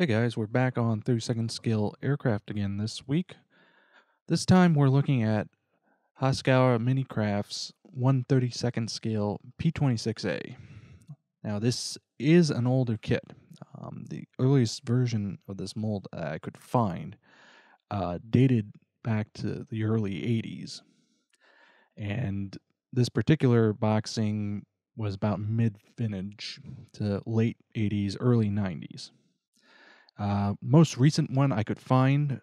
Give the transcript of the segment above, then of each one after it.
Hey guys, we're back on 32nd Scale Aircraft again this week. This time we're looking at Hasegawa Minicraft's 1/32nd Scale P-26A. Now this is an older kit. The earliest version of this mold I could find dated back to the early 80s. And this particular boxing was about mid-vintage to late 80s, early 90s. Most recent one I could find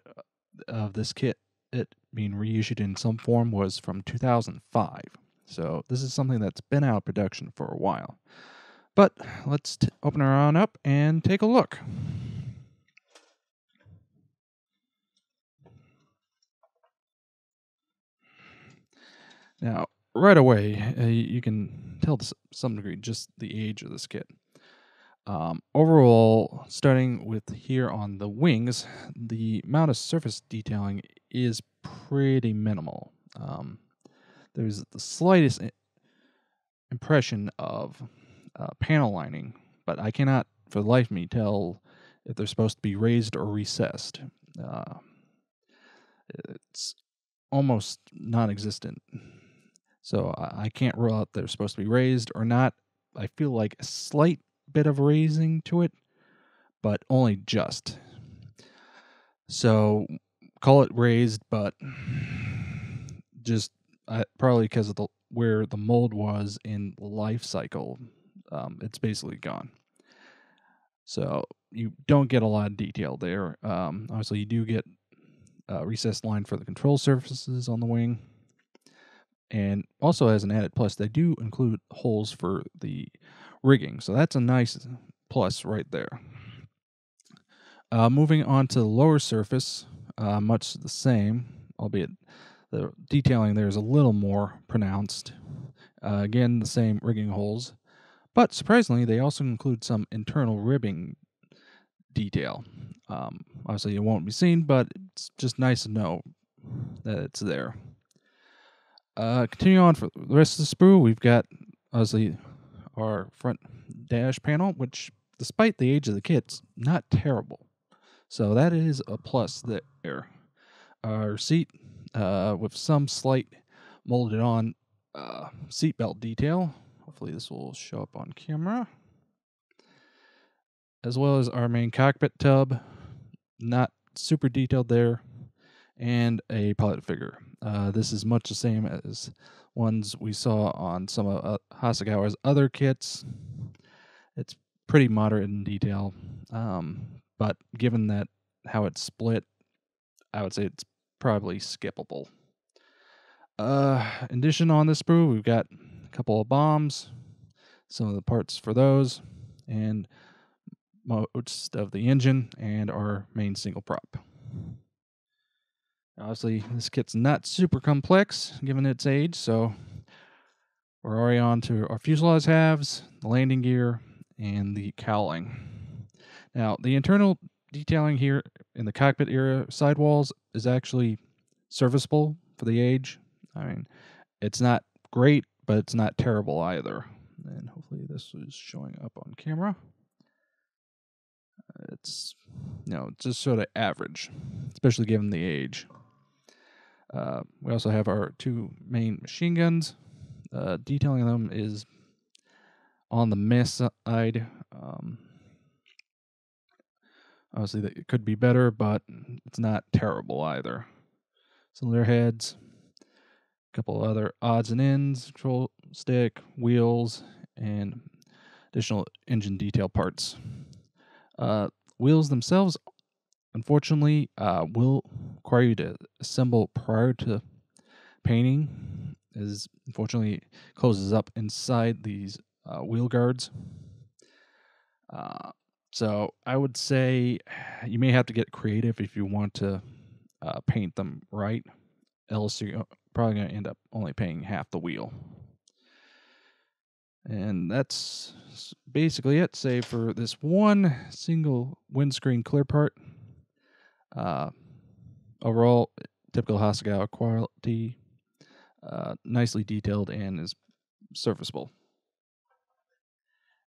of this kit, it being reissued in some form, was from 2005. So this is something that's been out of production for a while. But let's open her on up and take a look. Now, right away, you can tell to some degree just the age of this kit. Overall, starting with here on the wings, the amount of surface detailing is pretty minimal. There's the slightest impression of panel lining, but I cannot for the life of me tell if they're supposed to be raised or recessed. It's almost non-existent, so I can't rule out they're supposed to be raised or not. I feel like a slight bit of raising to it, but only just. So call it raised, but just probably because of where the mold was in life cycle, it's basically gone. So you don't get a lot of detail there. Obviously, you do get a recessed line for the control surfaces on the wing, and also as an added plus, they do include holes for the rigging, so that's a nice plus right there. Moving on to the lower surface, much the same, albeit the detailing there is a little more pronounced. Again, the same rigging holes, but surprisingly, they also include some internal ribbing detail. Obviously, it won't be seen, but it's just nice to know that it's there. Continuing on for the rest of the sprue, we've got obviously our front dash panel, which, despite the age of the kit's, not terrible. So that is a plus there. Our seat with some slight molded on seatbelt detail. Hopefully this will show up on camera. As well as our main cockpit tub, not super detailed there, and a pilot figure. This is much the same as ones we saw on some of Hasegawa's other kits. It's pretty moderate in detail, but given that how it's split, I would say it's probably skippable. In addition, on this sprue, we've got a couple of bombs, some of the parts for those, and most of the engine and our main single prop. Obviously, this kit's not super complex given its age, so we're already on to our fuselage halves, the landing gear, and the cowling. Now, the internal detailing here in the cockpit area sidewalls is actually serviceable for the age. I mean, it's not great, but it's not terrible either. And hopefully this is showing up on camera. It's, you know, just sort of average, especially given the age. We also have our two main machine guns. Detailing them is on the miss side. Obviously, that it could be better, but it's not terrible either. Cylinder heads, a couple other odds and ends, control stick, wheels, and additional engine detail parts. Wheels themselves, unfortunately, will require you to assemble prior to painting, as unfortunately closes up inside these wheel guards. So I would say you may have to get creative if you want to paint them right, else you're probably going to end up only painting half the wheel. And that's basically it, save for this one single windscreen clear part. Overall, typical Hasegawa quality, nicely detailed and is serviceable.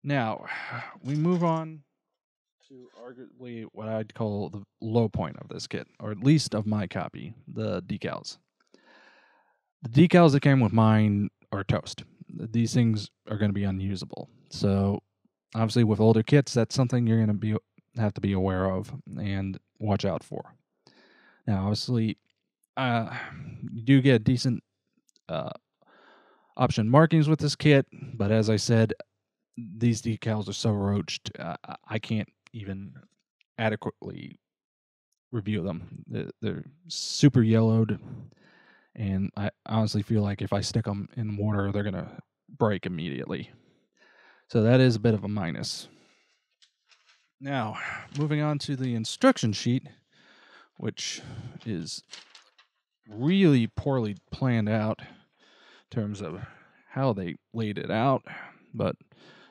Now, we move on to arguably what I'd call the low point of this kit, or at least of my copy, the decals. The decals that came with mine are toast. These things are going to be unusable. So obviously with older kits, that's something you're going to have to be aware of and watch out for. Now, obviously, you do get decent option markings with this kit, but as I said, these decals are so roached, I can't even adequately review them. They're super yellowed, and I honestly feel like if I stick them in water, they're going to break immediately. So that is a bit of a minus. Now, moving on to the instruction sheet, which is really poorly planned out in terms of how they laid it out. But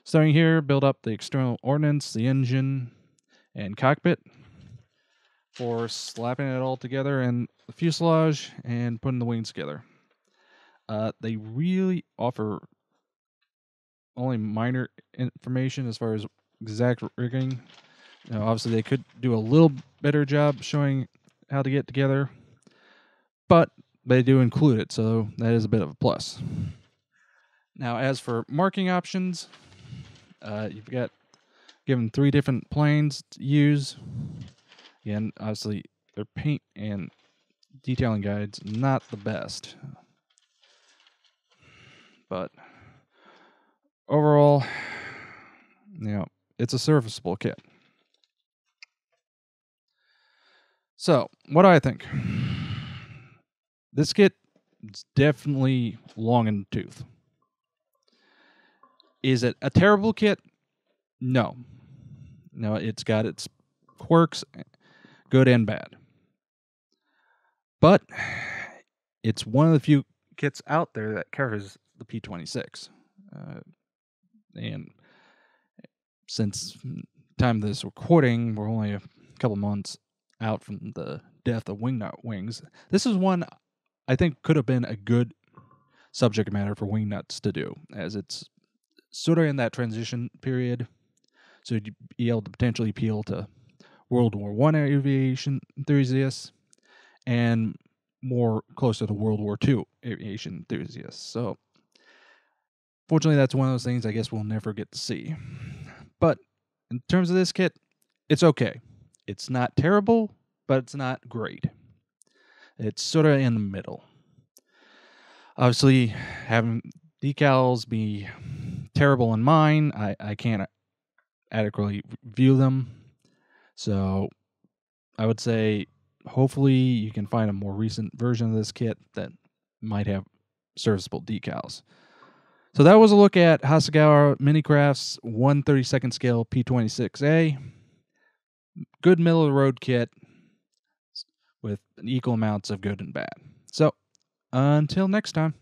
starting here, build up the external ordnance, the engine, and cockpit for slapping it all together and the fuselage and putting the wings together. They really offer only minor information as far as exact rigging. Now, obviously, they could do a little better job showing how to get together, but they do include it, so that is a bit of a plus. Now, as for marking options, you've got given 3 different planes to use. Again, obviously, their paint and detailing guides not the best, but overall, you know, it's a serviceable kit. So, what do I think? This kit is definitely long in the tooth. Is it a terrible kit? No. No, it's got its quirks, good and bad. But it's one of the few kits out there that covers the P-26. And since the time of this recording, we're only a couple months out from the death of Wingnut Wings. This is one I think could have been a good subject matter for Wingnuts to do, as it's sort of in that transition period, so you'd be able to potentially appeal to World War I aviation enthusiasts and more closer to World War II aviation enthusiasts. So, fortunately, that's one of those things I guess we'll never get to see. But in terms of this kit, it's okay. It's not terrible, but it's not great. It's sort of in the middle. Obviously, having decals be terrible in mine, I can't adequately view them, so I would say hopefully you can find a more recent version of this kit that might have serviceable decals. So that was a look at Hasegawa Minicraft's 1/32nd scale P-26A. Good middle of the road kit with equal amounts of good and bad. So until next time.